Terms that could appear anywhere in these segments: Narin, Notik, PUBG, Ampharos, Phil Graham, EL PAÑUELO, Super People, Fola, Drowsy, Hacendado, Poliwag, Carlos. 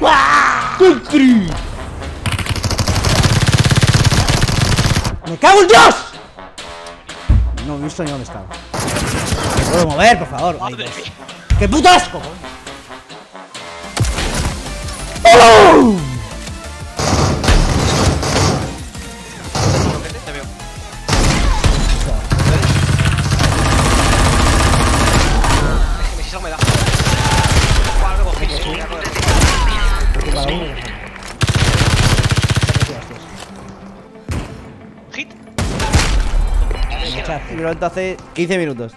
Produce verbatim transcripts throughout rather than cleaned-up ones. ¡Country! ¡Me cago en Dios! No he visto ni dónde estaba. ¿Me puedo mover, por favor? Ay, Dios. ¡Qué puto asco! ¡Oh! Hace quince minutos.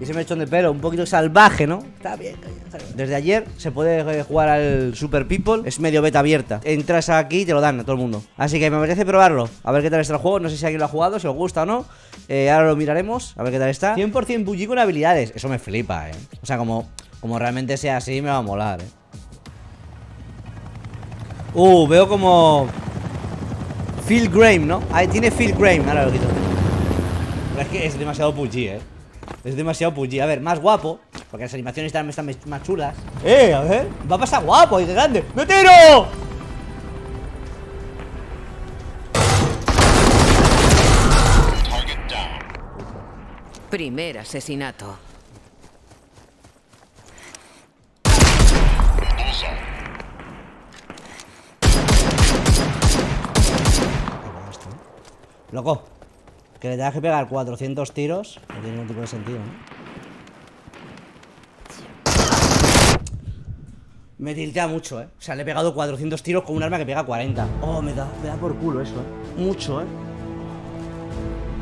Y se me echó de pelo, un poquito salvaje, ¿no? Está bien, está bien. Desde ayer se puede jugar al Super People. Es medio beta abierta. Entras aquí y te lo dan a todo el mundo. Así que me apetece probarlo. A ver qué tal está el juego. No sé si alguien lo ha jugado, si os gusta o no. Eh, ahora lo miraremos. A ver qué tal está. cien por cien P U B G con habilidades. Eso me flipa, ¿eh? O sea, como, como realmente sea así, me va a molar, ¿eh? Uh, veo como... Phil Graham, ¿no? Ahí tiene Phil Graham. Ahora lo quito. Es que es demasiado P U B G, eh. Es demasiado P U B G. A ver, más guapo. Porque las animaciones están, están más chulas. Eh, a ver. Va a pasar guapo y de grande. ¡Me tiro! Primer asesinato. Loco. Que le tengas que pegar cuatrocientos tiros. No tiene ningún tipo de sentido, ¿no? Me tiltea mucho, eh. O sea, le he pegado cuatrocientos tiros con un arma que pega cuarenta. Oh, me da, me da por culo eso, eh. Mucho, eh.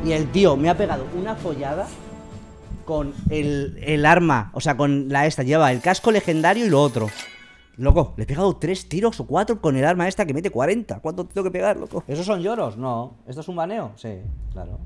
Y el tío me ha pegado una follada con el, el arma. O sea, con la esta. Lleva el casco legendario y lo otro. Loco, le he pegado tres tiros o cuatro con el arma esta que mete cuarenta. ¿Cuánto tengo que pegar, loco? ¿Esos son lloros? No. ¿Esto es un baneo? Sí, claro.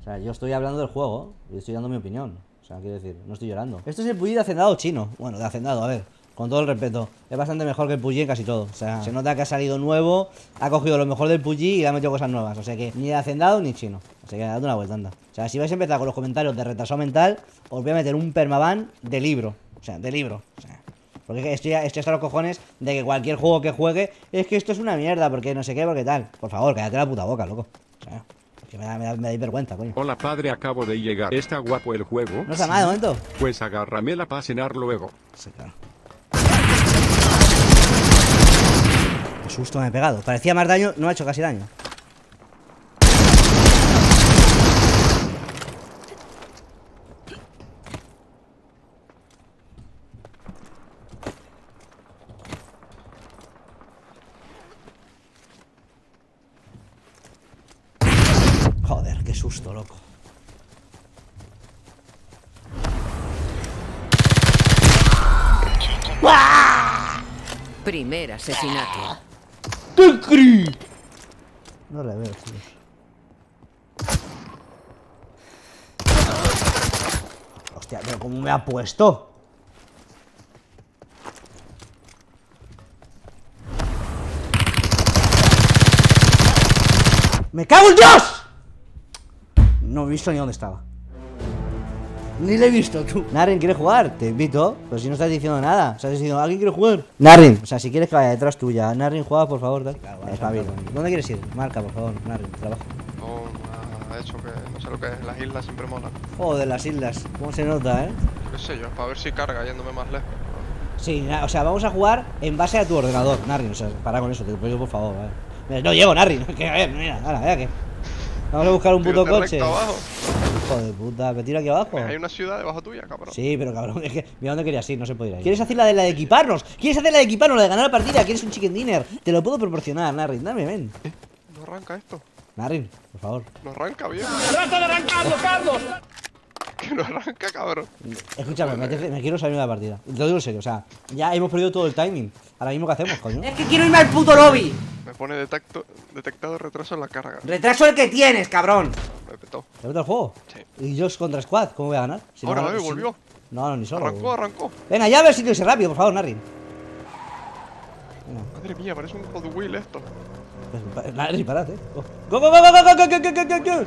O sea, yo estoy hablando del juego y estoy dando mi opinión. O sea, quiero decir, no estoy llorando. Esto es el P U B G de Hacendado chino. Bueno, de Hacendado, a ver, con todo el respeto. Es bastante mejor que el P U B G en casi todo. O sea, se nota que ha salido nuevo, ha cogido lo mejor del P U B G y le ha metido cosas nuevas. O sea que ni de Hacendado ni chino. Así que date una vuelta, anda. O sea, si vais a empezar con los comentarios de retraso mental, os voy a meter un permaban de libro. O sea, de libro. O sea... Porque estoy, estoy hasta los cojones de que cualquier juego que juegue es que esto es una mierda, porque no sé qué, porque tal. Por favor, cállate la puta boca, loco. O sea, que me da, me da, me da vergüenza, coño. Hola, padre, acabo de llegar. ¿Está guapo el juego? No está mal, de momento. Pues agárrame la para cenar luego. Sí, claro. Qué susto me he pegado. Parecía más daño, no ha hecho casi daño. Joder, qué susto, loco. Primer asesinato. ¡Tecri! No le veo, tío. Hostia, pero cómo me ha puesto. ¡Me cago en Dios! No he visto ni dónde estaba. Ni le he visto, tú. Narin, ¿quieres jugar? Te invito. Pero si no estás diciendo nada. O sea, estás diciendo, ¿alguien quiere jugar? Narin. O sea, si quieres que vaya detrás tuya. Narin, juega, por favor. Dale. Claro, está bien. ¿Dónde quieres ir? Marca, por favor. Narin, trabaja. Oh, ha hecho que no sé lo que es. Las islas siempre molan. Joder, las islas. ¿Cómo se nota, eh? Qué sé yo. Para ver si carga yéndome más lejos. Sí, o sea, vamos a jugar en base a tu ordenador, Narin. O sea, para con eso. Te lo pido, por favor. Vale. No llego, Narin. Que a ver, mira. Ahora, vea que... Vamos a buscar un puto coche. Hijo de puta, me tiro aquí abajo. Hay una ciudad debajo tuya, cabrón. Sí, pero cabrón, es que mira dónde querías ir, no se puede ir ahí. ¿Quieres hacer la de la de equiparnos? ¿Quieres hacer la de equiparnos, la de ganar la partida? ¿Quieres un chicken dinner? Te lo puedo proporcionar, Narin, dame, ven. ¿Eh? ¿No arranca esto? Narin, por favor. No arranca, viejo. ¡Trata de arrancarlo, Carlos! Que no arranca, cabrón. Escúchame, me, te, me quiero salir de la partida. Te lo digo en serio, o sea, ya hemos perdido todo el timing. Ahora mismo, ¿qué hacemos, coño? Es que quiero irme al puto lobby. Me pone detecto, detectado retraso en la carga. ¡Retraso el que tienes, cabrón! Me petó. ¿Te petó el juego? Sí. ¿Y yo contra Squad? ¿Cómo voy a ganar? Si ahora no, no, volvió. No, no, ni solo. Arrancó, güey. Arrancó. Venga, ya a ver si quieres ir rápido, por favor, Narin. Venga. Madre mía, parece un Hot Wheel esto. Pues, Narin, parate. ¡Go, go, go, go, go, go, go, go, go, go!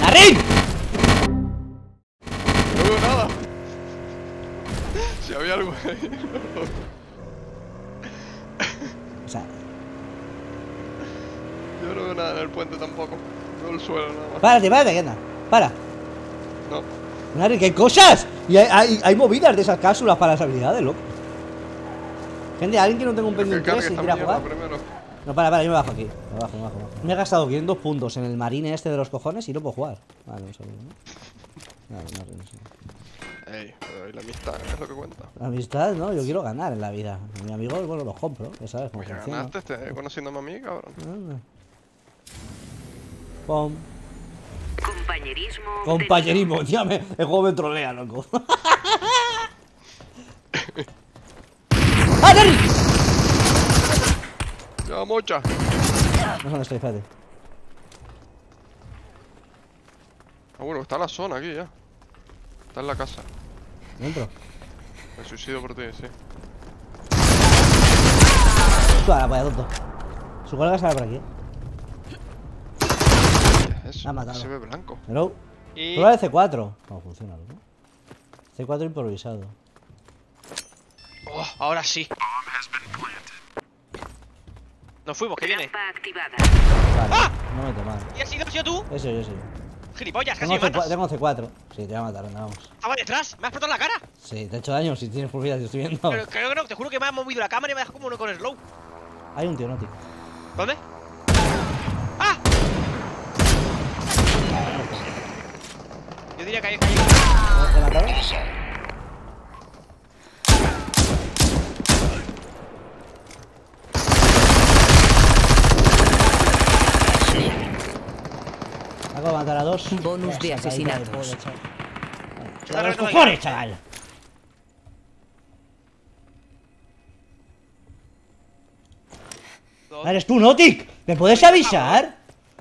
¡Narin! No veo nada. Si había algo ahí. O sea... Yo no veo nada en el puente tampoco. Veo el suelo nada más. Párate, párate, que anda. Para. No. Narin, que hay cosas. Y hay, hay, hay movidas de esas cápsulas para las habilidades, loco. Gente, alguien que no tenga un pendiente tres y quiera jugar. Primero. No, para, para, yo me bajo aquí. Me bajo, me bajo, me bajo. Me he gastado quinientos puntos en el marine este de los cojones y no puedo jugar. Vale, un segundo. Vale, Narin, no sé. Ey, pero la amistad es lo que cuenta. La amistad, no, yo quiero ganar en la vida. Mi amigo, bueno, los compro, ya sabes cómo funciona. Pues ganaste, te estoy conociéndome a mí, cabrón. Ah. Pom. Compañerismo. Compañerismo, ya me. El juego me trolea, loco. ¡Ah, Narin! ¡Ya, mocha! No sé dónde estoy, fíjate. Ah, bueno, está la zona aquí ya. Está en la casa. ¿Dentro? Me suicido por ti, sí. Tú a la polla, tonto. Su colega sale por aquí, eh. ¿Qué es eso? Ha matado. Se ve blanco. Hello. Y... Prueba de C cuatro. No funciona, ¿no? C cuatro improvisado. Oh, ahora sí. Nos fuimos, que viene. Vale, ¡ah! No me tomas. ¿Y has sido, has sido tú? Eso, yo sí. Gilipollas, casi me matas. Tengo C cuatro. Sí, te va a matar, anda, vamos. Ah, vale, detrás. ¿Me has explotado en la cara? Sí, te ha hecho daño si tienes pulvidas, te estoy viendo. Pero creo que no, te juro que me ha movido la cámara y me ha dejado como uno con slow. Hay un tío, Notik. ¿Dónde? ¡Ah! Yo diría que hay... Que hay... ¿Te mataron? Acabo de matar a dos. Bonus de asesinatos. ¡A los cojones, chaval! ¿Eres tú, Notik? ¿Me puedes avisar?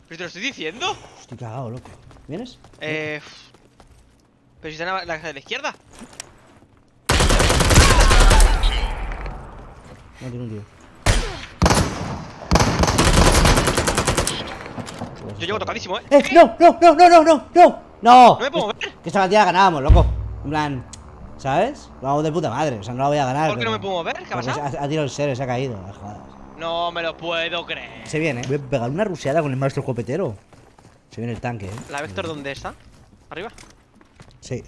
¿Pero te lo estoy diciendo? Estoy cagado, loco. ¿Vienes? Eh... Pero si está en la casa de la izquierda. No, tiene un tío. Yo llego tocadísimo, eh. eh no, no, no, no, no, no, no, no. No me puedo mover. Que esta partida ganábamos, loco. En plan, ¿sabes? Lo hago de puta madre, o sea, no la voy a ganar. ¿Por qué no me puedo mover? ¿Qué ha pasado? Ha tirado el cero, se ha caído. Las jugadas. No me lo puedo creer. Se viene, voy a pegar una ruseada con el maestro copetero. Se viene el tanque, eh. ¿La Vector dónde está? ¿Arriba? Sí.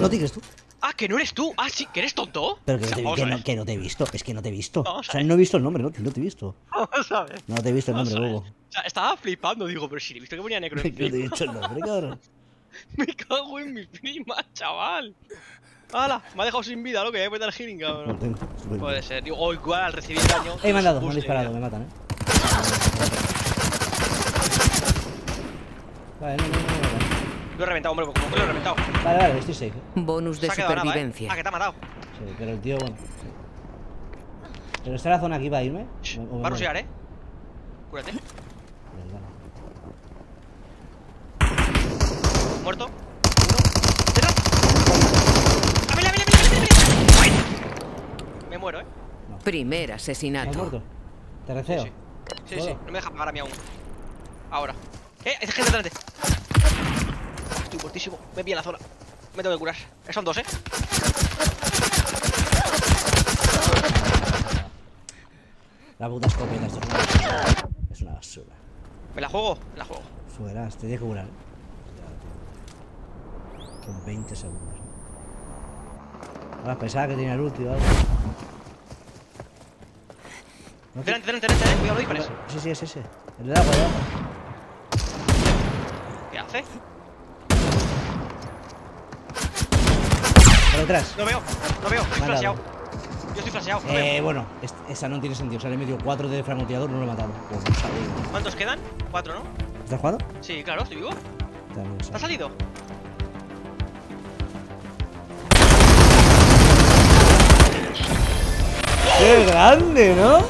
¿No tienes tú? Ah, que no eres tú. Ah, sí, que eres tonto. Pero que, no te, que, no, que no te he visto. Es que no te he visto. O sea, no he visto el nombre, no, no te he visto. Vamos a ver. No te he visto el nombre, Hugo. O sea, estaba flipando, digo, pero si le he visto que ponía negro en el... No te he visto el nombre, cabrón. Me cago en mi prima, chaval. ¡Hala! Me ha dejado sin vida, lo que voy a meter el healing, cabrón. No tengo. Puede bien. Ser, digo, o igual al recibir daño. He mandado, me han disparado, me matan, eh. Vale, no, no, no. Lo he reventado, hombre, como que lo he reventado. Vale, vale, estoy safe. Bonus de supervivencia. Nada, ¿eh? Ah, que te ha matado. Sí, pero el tío, bueno. Sí. ¿Pero está la zona aquí para irme? Va a rushear, eh. Cúrate. Muerto. Uno. ¡Detrás! ¡A mí, a mí, a mí, a mí, a mí! Me muero, eh. No. Primer asesinato. ¿Estás muerto? ¿Te receo? Sí, sí, sí, sí. No me deja pagar a mí aún. Ahora. ¡Eh! ¡Hay gente delante! Estoy muertísimo, me pilla la zona. Me tengo que curar. Son dos, eh. La puta escopeta, esto es una basura. Es una basura. ¿Me la juego? Me la juego. Fueras, te tienes que curar. Con veinte segundos. Ahora pensaba que tenía el último. Delante, delante, delante. Cuidado, los disparos. Sí, sí, es ese. El del agua, el agua. ¿Qué hace? Detrás. No veo, no veo, estoy flasheado. Yo estoy flasheado. No eh, veo. Bueno, esa no tiene sentido. O sea, le he metido cuatro de framoteador, no lo he matado. Pues, ¿cuántos quedan? cuatro, ¿no? ¿Estás jugando? Sí, claro, estoy vivo. ¿Te ha salido? ¡Qué grande!, ¿no?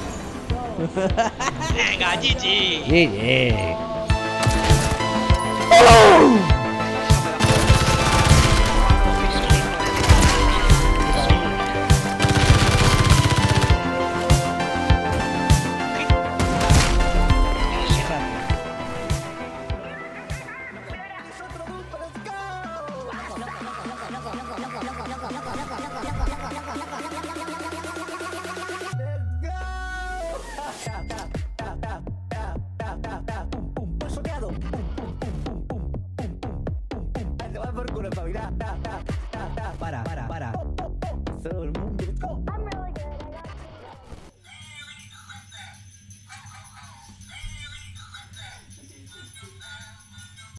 Venga, G G. G G. ¡Oh! Loco, loco, loco, loco, loco. para, para, para, para.